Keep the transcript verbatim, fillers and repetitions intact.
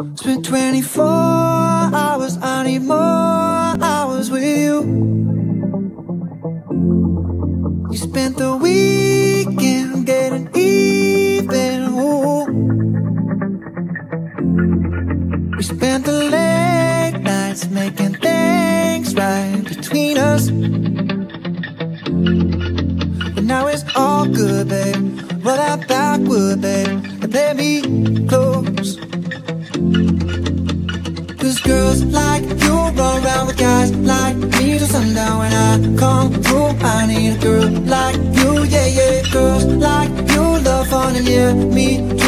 It's been twenty-four hours, I need more hours with you. We spent the weekend getting even, ooh. We spent the late nights making things right between us. But now it's all good, babe. Roll out backward, babe, and play me close. Cause girls like you roll around with guys like me till sundown. When I come through, I need a girl like you, yeah, yeah. Girls like you love fun and yeah, me too.